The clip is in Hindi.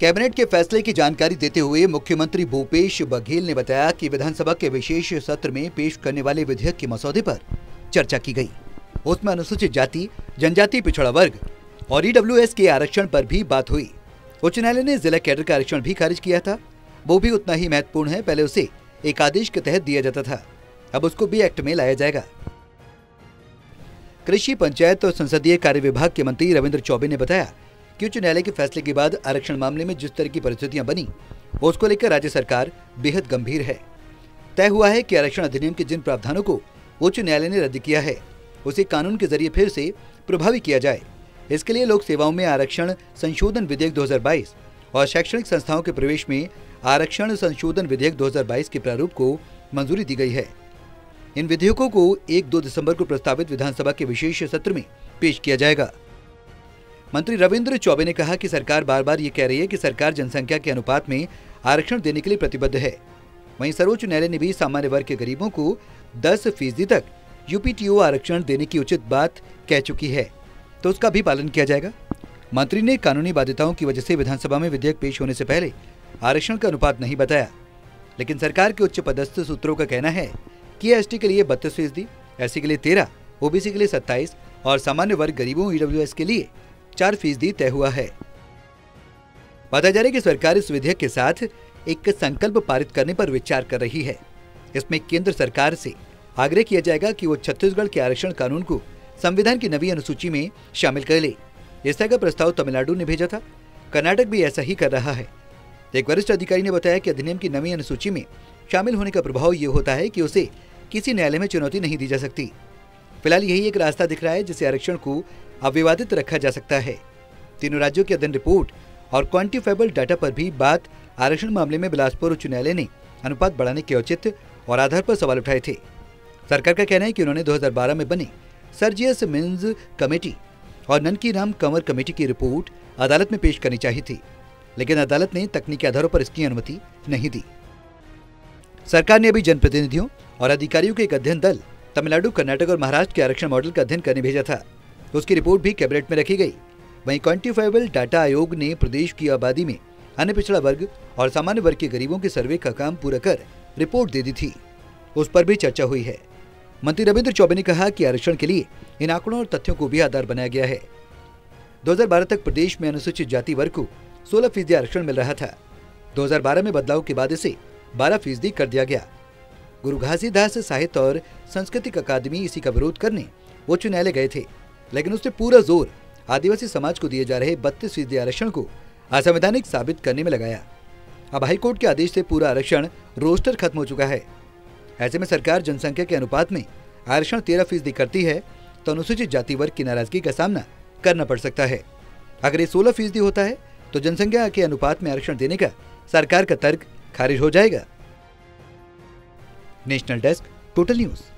कैबिनेट के फैसले की जानकारी देते हुए मुख्यमंत्री भूपेश बघेल ने बताया कि विधानसभा के विशेष सत्र में पेश करने वाले विधेयक के मसौदे पर चर्चा की गई। उसमें अनुसूचित जाति, जनजाति, पिछड़ा वर्ग और ईडब्ल्यूएस के आरक्षण पर भी बात हुई। उच्च न्यायालय ने जिला कैडर का आरक्षण भी खारिज किया था, वो भी उतना ही महत्वपूर्ण है। पहले उसे एक आदेश के तहत दिया जाता था, अब उसको भी एक्ट में लाया जाएगा। कृषि, पंचायत और संसदीय कार्य विभाग के मंत्री रविंद्र चौबे ने बताया कि उच्च न्यायालय के फैसले के बाद आरक्षण मामले में जिस तरह की परिस्थितियां बनी, उसको लेकर राज्य सरकार बेहद गंभीर है। तय हुआ है कि आरक्षण अधिनियम के जिन प्रावधानों को उच्च न्यायालय ने रद्द किया है, उसे कानून के जरिए फिर से प्रभावी किया जाए। इसके लिए लोक सेवाओं में आरक्षण संशोधन विधेयक 2022 और शैक्षणिक संस्थाओं के प्रवेश में आरक्षण संशोधन विधेयक 2022 के प्रारूप को मंजूरी दी गई है। इन विधेयकों को 1-2 दिसंबर को प्रस्तावित विधानसभा के विशेष सत्र में पेश किया जाएगा। मंत्री रविंद्र चौबे ने कहा कि सरकार बार बार ये कह रही है कि सरकार जनसंख्या के अनुपात में आरक्षण देने के लिए प्रतिबद्ध है। वहीं सर्वोच्च न्यायालय ने भी सामान्य वर्ग के गरीबों को 10% तक यूपीटीओ आरक्षण देने की उचित बात कह चुकी है, तो उसका भी पालन किया जाएगा। मंत्री ने कानूनी बाध्यताओं की वजह से विधानसभा में विधेयक पेश होने से पहले आरक्षण का अनुपात नहीं बताया, लेकिन सरकार के उच्च पदस्थ सूत्रों का कहना है कि एसटी के लिए 32%, एससी के लिए 13%, ओबीसी के लिए 27% और सामान्य वर्ग गरीबों ईडब्ल्यूएस के लिए 4% तय हुआ है। बता जा रहा है कि सरकार इस विधेयक के साथ एक संकल्प पारित करने पर विचार कर रही है। इसमें केंद्र सरकार से आग्रह किया जाएगा कि वो छत्तीसगढ़ के आरक्षण कानून को संविधान की नवी अनुसूची में शामिल कर ले। इस तरह का प्रस्ताव तमिलनाडु ने भेजा था, कर्नाटक भी ऐसा ही कर रहा है। एक वरिष्ठ अधिकारी ने बताया कि अधिनियम की नवी अनुसूची में शामिल होने का प्रभाव ये होता है कि उसे किसी न्यायालय में चुनौती नहीं दी जा सकती। फिलहाल यही एक रास्ता दिख रहा है जिससे आरक्षण को अविवादित रखा जा सकता है। तीनों राज्यों की अध्ययन रिपोर्ट और क्वान्टिफाइबल डाटा पर भी बात आरक्षण मामले में बिलासपुर उच्च न्यायालय ने अनुपात बढ़ाने के औचित्य और आधार पर सवाल उठाए थे। सरकार का कहना है कि उन्होंने 2012 में बनी सरजीएस मिन्स कमेटी और ननकीराम कंवर कमेटी की रिपोर्ट अदालत में पेश करनी चाहिए थी, लेकिन अदालत ने तकनीकी आधारों पर इसकी अनुमति नहीं दी। सरकार ने अभी जनप्रतिनिधियों और अधिकारियों के एक अध्ययन दल तमिलनाडु, कर्नाटक और महाराष्ट्र के आरक्षण मॉडल का अध्ययन करने भेजा था, तो उसकी रिपोर्ट भी कैबिनेट में रखी गई। वहीं क्वान्टिफाइबल डाटा आयोग ने प्रदेश की आबादी में अन्य पिछड़ा वर्ग और सामान्य वर्ग के गरीबों के सर्वे का काम पूरा कर रिपोर्ट दे दी थी, उस पर भी चर्चा हुई है। मंत्री रविंद्र चौबे ने कहा कि आरक्षण के लिए इन आंकड़ों और तथ्यों को भी आधार बनाया गया है। 2012 तक प्रदेश में अनुसूचित जाति वर्ग को 16% आरक्षण मिल रहा था। 2012 में बदलाव के बाद इसे 12% कर दिया गया। गुरु घासीदास साहित्य और सांस्कृतिक अकादमी इसी का विरोध करने उच्च न्यायालय गए थे, लेकिन उससे पूरा जोर आदिवासी समाज को दिए जा रहे 32% आरक्षण को असंवैधानिक साबित करने में लगाया। अब हाईकोर्ट के आदेश से पूरा आरक्षण रोस्टर खत्म हो चुका है। ऐसे में सरकार जनसंख्या के अनुपात में आरक्षण 13% करती है तो अनुसूचित जाति वर्ग की नाराजगी का सामना करना पड़ सकता है। अगर ये 16% होता है तो जनसंख्या के अनुपात में आरक्षण देने का सरकार का तर्क खारिज हो जाएगा। National desk, total news.